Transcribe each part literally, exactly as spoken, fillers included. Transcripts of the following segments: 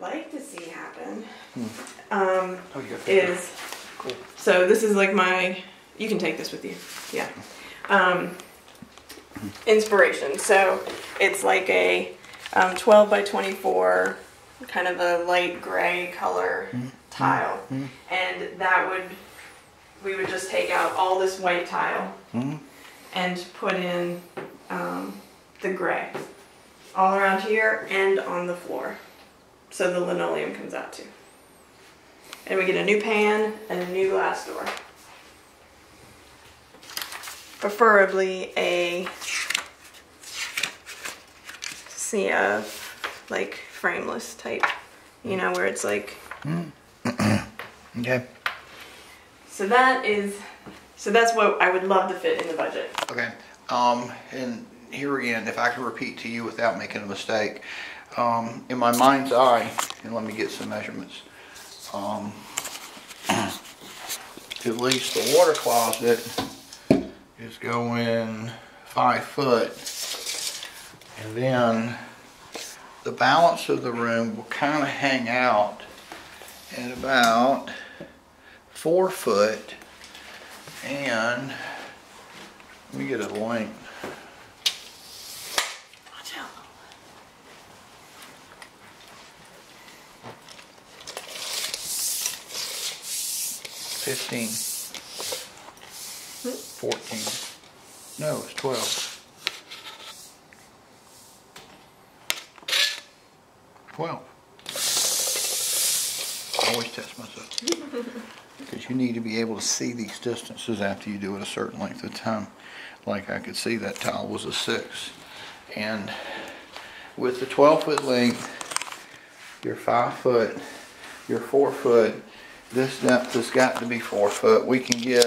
would like to see happen hmm. um, oh, is, cool. so this is like my, you can take this with you, yeah, um, inspiration. So it's like a um, twelve by twenty-four, kind of a light gray color hmm. tile, hmm. and that would, we would just take out all this white tile hmm. and put in um, the gray. All around here and on the floor, so the linoleum comes out too. And we get a new pan and a new glass door. Preferably a see a like frameless type, you know, where it's like. Okay. So that is, so that's what I would love to fit in the budget. Okay. Um and. Here again, if I can repeat to you without making a mistake, um, in my mind's eye, and let me get some measurements, um, at least the water closet is going five foot, and then the balance of the room will kind of hang out at about four foot, and let me get a length. fifteen, fourteen, no, it's twelve, twelve, I always test myself, because you need to be able to see these distances after you do it a certain length of time. Like I could see that tile was a six, and with the twelve foot length, your five foot, your four foot, this depth has got to be four foot. We can get,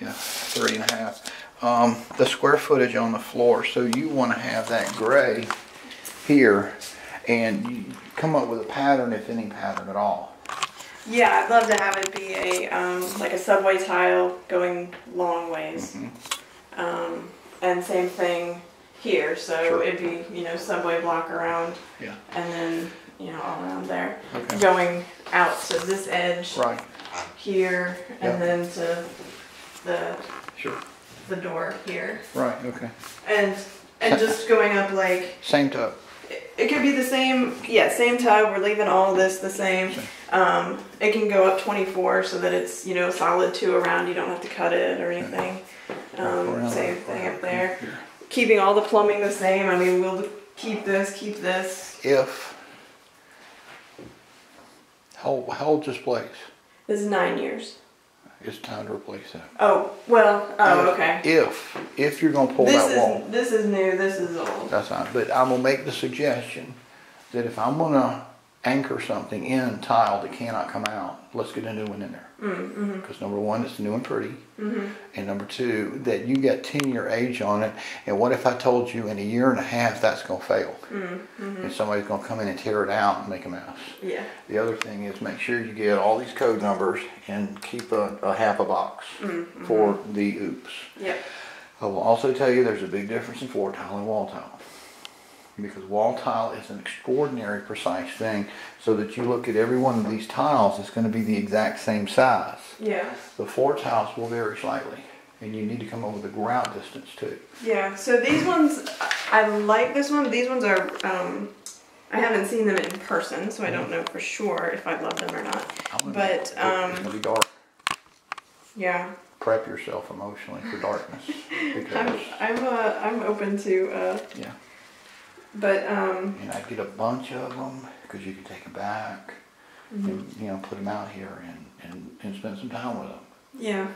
yeah, three and a half. Um, the square footage on the floor. So you want to have that gray here, and you come up with a pattern, if any pattern at all. Yeah, I'd love to have it be a um, like a subway tile going long ways, mm-hmm. um, and same thing here. So sure. it'd be you know subway block around, yeah, and then. You know, all around there, okay. going out to this edge, right here, and yep. then to the sure. the door here, right? Okay. And and just going up like same tub. It, it could be the same, yeah, same tub. We're leaving all this the same. same. Um, it can go up twenty-four so that it's you know solid two around. You don't have to cut it or anything. Um, same thing up there. Here. Keeping all the plumbing the same. I mean, we'll keep this, keep this. If How, how old is this place? This is nine years. It's time to replace that. Oh, well, oh, if, okay. If, if you're going to pull this that is, wall. This is new, this is old. That's fine, but I'm going to make the suggestion that if I'm going to anchor something in tile that cannot come out, let's get a new one in there. Mm-hmm. Because number one, it's new and pretty. Mm-hmm. And number two, that you got ten year age on it, and what if I told you in a year and a half that's going to fail? Mm-hmm. And somebody's going to come in and tear it out and make a mess. Yeah. The other thing is make sure you get all these code numbers and keep a, a half a box mm-hmm. for the oops. Yep. I will also tell you there's a big difference in floor tile and wall tile. Because wall tile is an extraordinary precise thing, so that you look at every one of these tiles, it's going to be the exact same size. Yeah. The floor tiles will vary slightly, and you need to come up with a grout distance too. Yeah. So these ones, I like this one. These ones are, um, I haven't seen them in person, so I don't know for sure if I love them or not. But um, it's gonna be dark. Yeah. Prep yourself emotionally for darkness. I'm I'm uh, I'm open to. Uh, yeah. But, um, and I get a bunch of them because you can take them back mm-hmm. and, you know, put them out here and, and, and spend some time with them. Yeah.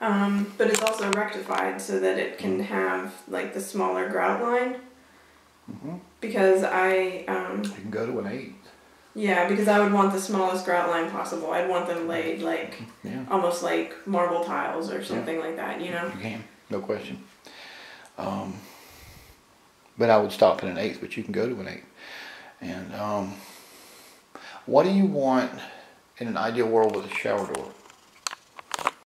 Um, but it's also rectified so that it can mm-hmm. have like the smaller grout line mm-hmm. because I, um, you can go to an eight. Yeah, because I would want the smallest grout line possible. I'd want them laid like yeah. almost like marble tiles or something yeah. like that, you know? You can, no question. Um, But I would stop at an eighth, but you can go to an eighth. And um, what do you want in an ideal world with a shower door?